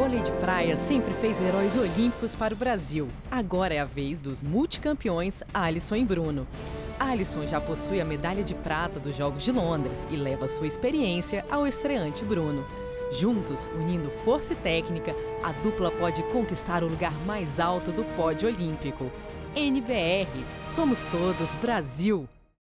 vôlei de praia sempre fez heróis olímpicos para o Brasil. Agora é a vez dos multicampeões Alisson e Bruno. Alisson já possui a medalha de prata dos Jogos de Londres e leva sua experiência ao estreante Bruno. Juntos, unindo força e técnica, a dupla pode conquistar o lugar mais alto do pódio olímpico. NBR, somos todos Brasil!